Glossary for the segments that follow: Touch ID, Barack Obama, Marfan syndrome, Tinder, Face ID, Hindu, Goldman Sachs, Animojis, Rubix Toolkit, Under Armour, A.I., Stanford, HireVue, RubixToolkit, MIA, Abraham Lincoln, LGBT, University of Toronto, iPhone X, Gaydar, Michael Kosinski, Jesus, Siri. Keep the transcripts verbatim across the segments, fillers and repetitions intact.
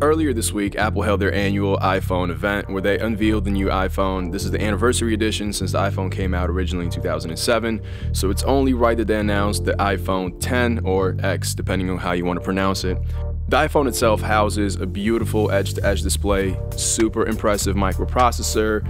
Earlier this week, Apple held their annual iPhone event where they unveiled the new iPhone. This is the anniversary edition since the iPhone came out originally in two thousand seven, so it's only right that they announced the iPhone ten or X, depending on how you want to pronounce it. The iPhone itself houses a beautiful edge-to-edge display, super impressive microprocessor,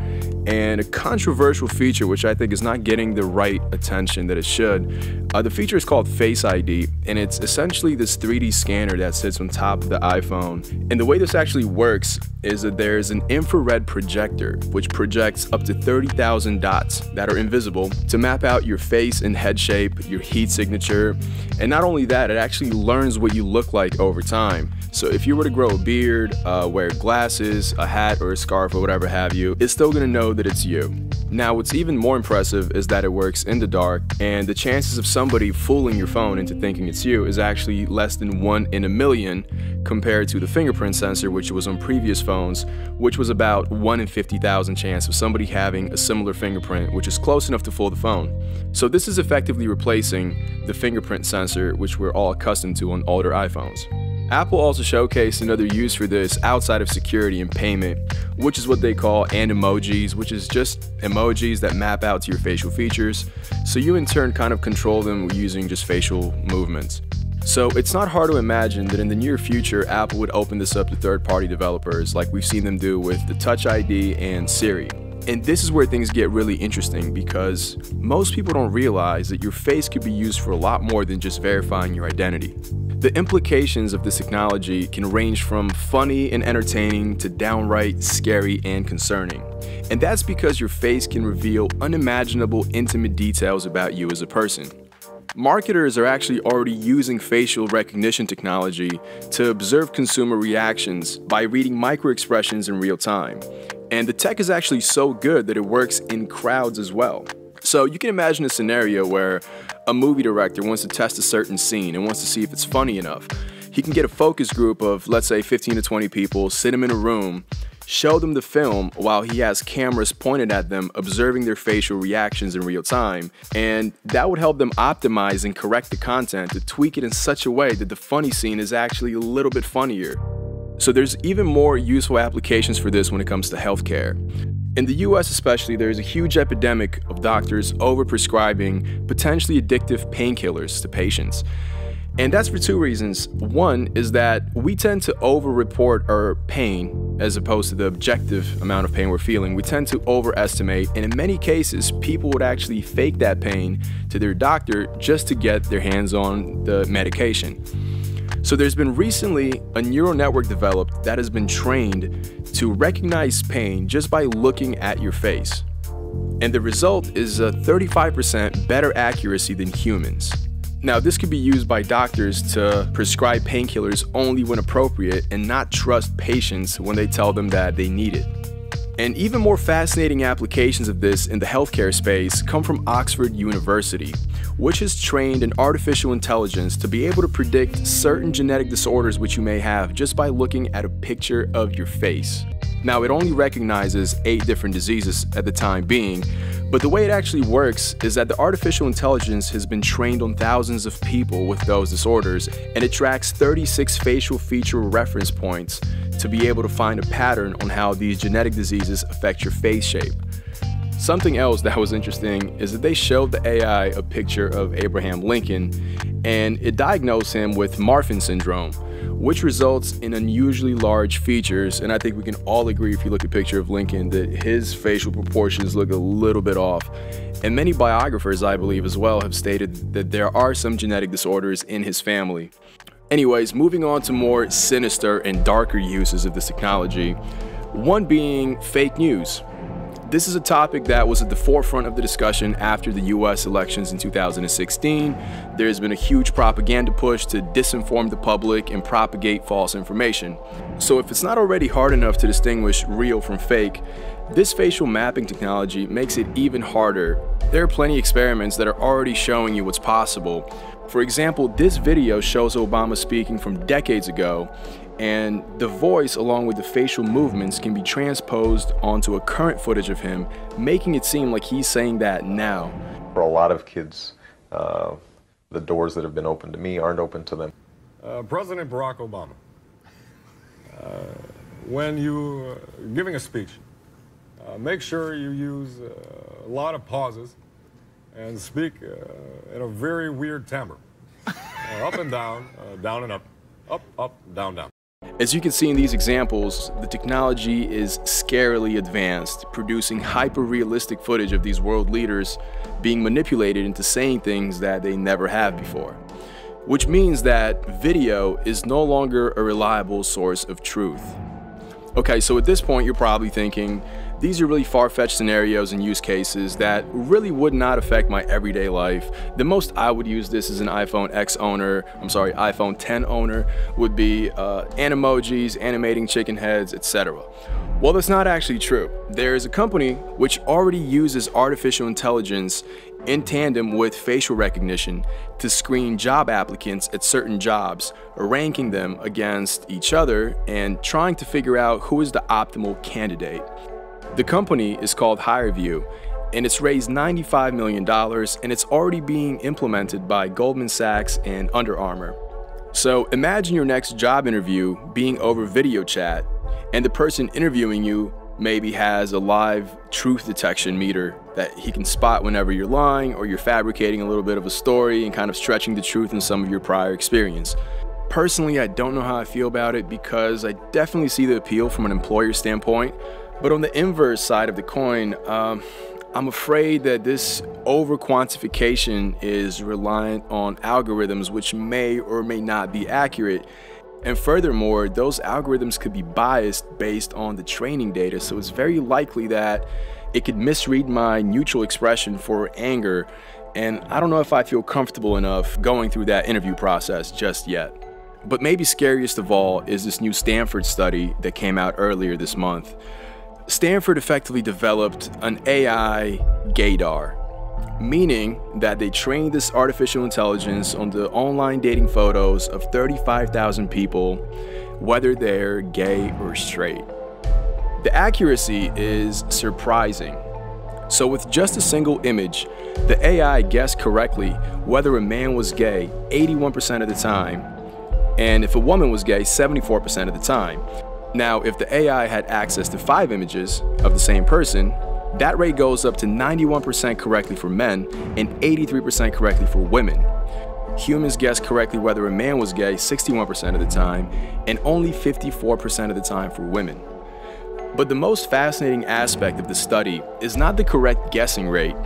and a controversial feature which I think is not getting the right attention that it should. Uh, the feature is called Face I D, and it's essentially this three D scanner that sits on top of the iPhone. And the way this actually works is that there's an infrared projector which projects up to thirty thousand dots that are invisible to map out your face and head shape, your heat signature, and not only that, it actually learns what you look like over time. So if you were to grow a beard, uh, wear glasses, a hat or a scarf or whatever have you, it's still gonna know that it's you. Now what's even more impressive is that it works in the dark, and the chances of somebody fooling your phone into thinking it's you is actually less than one in a million compared to the fingerprint sensor which was on previous phones, which was about one in fifty thousand chance of somebody having a similar fingerprint which is close enough to fool the phone. So this is effectively replacing the fingerprint sensor which we're all accustomed to on older iPhones. Apple also showcased another use for this outside of security and payment, which is what they call Animojis, which is just emojis that map out to your facial features, so you in turn kind of control them using just facial movements. So it's not hard to imagine that in the near future, Apple would open this up to third-party developers like we've seen them do with the Touch I D and Siri. And this is where things get really interesting, because most people don't realize that your face could be used for a lot more than just verifying your identity. The implications of this technology can range from funny and entertaining to downright scary and concerning. And that's because your face can reveal unimaginable intimate details about you as a person. Marketers are actually already using facial recognition technology to observe consumer reactions by reading micro-expressions in real time. And the tech is actually so good that it works in crowds as well. So you can imagine a scenario where a movie director wants to test a certain scene and wants to see if it's funny enough. He can get a focus group of, let's say, fifteen to twenty people, sit them in a room, show them the film while he has cameras pointed at them, observing their facial reactions in real time, and that would help them optimize and correct the content to tweak it in such a way that the funny scene is actually a little bit funnier. So there's even more useful applications for this when it comes to healthcare. In the U S especially, there is a huge epidemic of doctors overprescribing potentially addictive painkillers to patients. And that's for two reasons. One is that we tend to overreport our pain as opposed to the objective amount of pain we're feeling. We tend to overestimate, and in many cases, people would actually fake that pain to their doctor just to get their hands on the medication. So there's been recently a neural network developed that has been trained to recognize pain just by looking at your face. And the result is a thirty-five percent better accuracy than humans. Now, this could be used by doctors to prescribe painkillers only when appropriate and not trust patients when they tell them that they need it. And even more fascinating applications of this in the healthcare space come from Oxford University, which has trained an artificial intelligence to be able to predict certain genetic disorders which you may have just by looking at a picture of your face. Now, it only recognizes eight different diseases at the time being, but the way it actually works is that the artificial intelligence has been trained on thousands of people with those disorders, and it tracks thirty-six facial feature reference points to be able to find a pattern on how these genetic diseases affect your face shape. Something else that was interesting is that they showed the A I a picture of Abraham Lincoln, and it diagnosed him with Marfan syndrome, which results in unusually large features. And I think we can all agree, if you look at a picture of Lincoln, that his facial proportions look a little bit off. And many biographers, I believe as well, have stated that there are some genetic disorders in his family. Anyways, moving on to more sinister and darker uses of this technology, one being fake news. This is a topic that was at the forefront of the discussion after the U S elections in two thousand sixteen. There has been a huge propaganda push to disinform the public and propagate false information. So if it's not already hard enough to distinguish real from fake, this facial mapping technology makes it even harder. There are plenty of experiments that are already showing you what's possible. For example, this video shows Obama speaking from decades ago, and the voice along with the facial movements can be transposed onto a current footage of him, making it seem like he's saying that now. For a lot of kids, uh, the doors that have been open to me aren't open to them. Uh, President Barack Obama, Uh, when you're uh, giving a speech, uh, make sure you use uh, a lot of pauses and speak uh, in a very weird timbre. Uh, up and down, uh, down and up, up, up, down, down. As you can see in these examples, the technology is scarily advanced, producing hyper-realistic footage of these world leaders being manipulated into saying things that they never have before. Which means that video is no longer a reliable source of truth. Okay, so at this point you're probably thinking, these are really far-fetched scenarios and use cases that really would not affect my everyday life. The most I would use this as an iPhone ten owner, I'm sorry, iPhone ten owner, would be uh, Animojis, animating chicken heads, et cetera. Well, that's not actually true. There is a company which already uses artificial intelligence in tandem with facial recognition to screen job applicants at certain jobs, ranking them against each other and trying to figure out who is the optimal candidate. The company is called HireVue, and it's raised ninety-five million dollars, and it's already being implemented by Goldman Sachs and Under Armour. So imagine your next job interview being over video chat, and the person interviewing you maybe has a live truth detection meter that he can spot whenever you're lying or you're fabricating a little bit of a story and kind of stretching the truth in some of your prior experience. Personally, I don't know how I feel about it because I definitely see the appeal from an employer standpoint, but on the inverse side of the coin, um, I'm afraid that this over-quantification is reliant on algorithms which may or may not be accurate. And furthermore, those algorithms could be biased based on the training data, so it's very likely that it could misread my neutral expression for anger, and I don't know if I feel comfortable enough going through that interview process just yet. But maybe scariest of all is this new Stanford study that came out earlier this month. Stanford effectively developed an A I Gaydar, meaning that they trained this artificial intelligence on the online dating photos of thirty-five thousand people, whether they're gay or straight. The accuracy is surprising. So with just a single image, the A I guessed correctly whether a man was gay eighty-one percent of the time, and if a woman was gay seventy-four percent of the time. Now, if the A I had access to five images of the same person, that rate goes up to ninety-one percent correctly for men and eighty-three percent correctly for women. Humans guessed correctly whether a man was gay sixty-one percent of the time and only fifty-four percent of the time for women. But the most fascinating aspect of the study is not the correct guessing rate,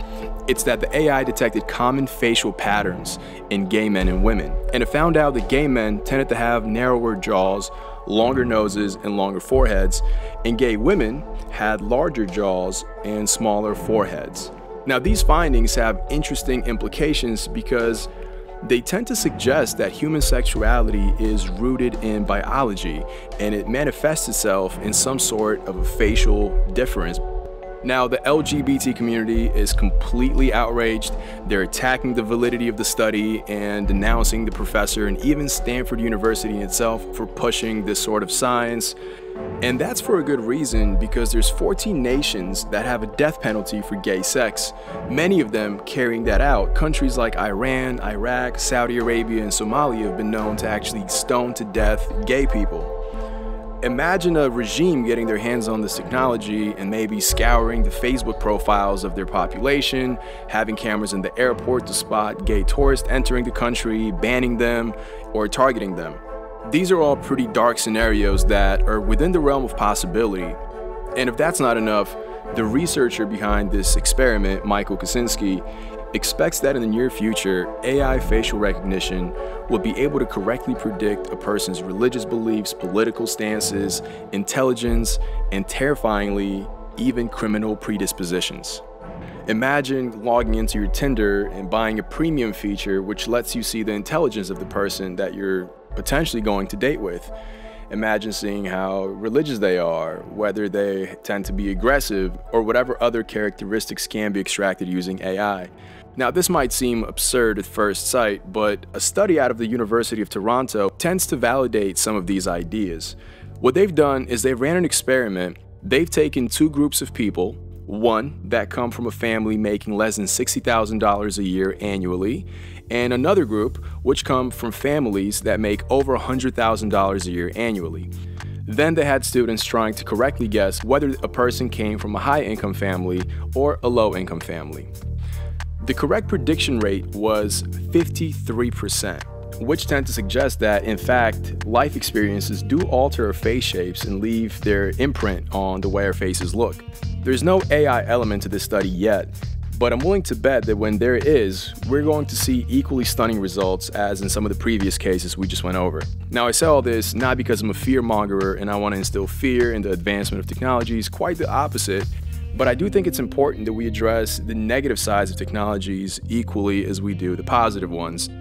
it's that the A I detected common facial patterns in gay men and women, and it found out that gay men tended to have narrower jaws, longer noses, and longer foreheads, and gay women had larger jaws and smaller foreheads. Now, these findings have interesting implications because they tend to suggest that human sexuality is rooted in biology, and it manifests itself in some sort of a facial difference. Now, the L G B T community is completely outraged. They're attacking the validity of the study and denouncing the professor and even Stanford University itself for pushing this sort of science. And that's for a good reason, because there's fourteen nations that have a death penalty for gay sex, many of them carrying that out. Countries like Iran, Iraq, Saudi Arabia, and Somalia have been known to actually stone to death gay people. Imagine a regime getting their hands on this technology and maybe scouring the Facebook profiles of their population, having cameras in the airport to spot gay tourists entering the country, banning them, or targeting them. These are all pretty dark scenarios that are within the realm of possibility. And if that's not enough, the researcher behind this experiment, Michael Kosinski, expects that in the near future, A I facial recognition will be able to correctly predict a person's religious beliefs, political stances, intelligence, and terrifyingly, even criminal predispositions. Imagine logging into your Tinder and buying a premium feature which lets you see the intelligence of the person that you're potentially going to date with. Imagine seeing how religious they are, whether they tend to be aggressive, or whatever other characteristics can be extracted using A I. Now, this might seem absurd at first sight, but a study out of the University of Toronto tends to validate some of these ideas. What they've done is they ran an experiment. They've taken two groups of people, one that come from a family making less than sixty thousand dollars a year annually, and another group which come from families that make over one hundred thousand dollars a year annually. Then they had students trying to correctly guess whether a person came from a high-income family or a low-income family. The correct prediction rate was fifty-three percent. Which tend to suggest that, in fact, life experiences do alter our face shapes and leave their imprint on the way our faces look. There's no A I element to this study yet, but I'm willing to bet that when there is, we're going to see equally stunning results as in some of the previous cases we just went over. Now, I say all this not because I'm a fearmongerer and I want to instill fear in the advancement of technologies, quite the opposite. But I do think it's important that we address the negative sides of technologies equally as we do the positive ones.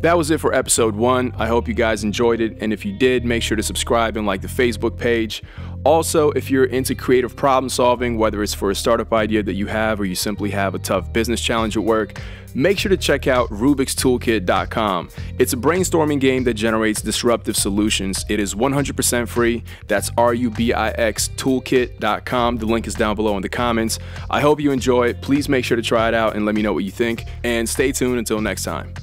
That was it for episode one. I hope you guys enjoyed it, and if you did, make sure to subscribe and like the Facebook page. Also, if you're into creative problem solving, whether it's for a startup idea that you have or you simply have a tough business challenge at work, make sure to check out Rubix Toolkit dot com. It's a brainstorming game that generates disruptive solutions. It is one hundred percent free. That's R U B I X Toolkit dot com. The link is down below in the comments. I hope you enjoy it. Please make sure to try it out and let me know what you think, and stay tuned until next time.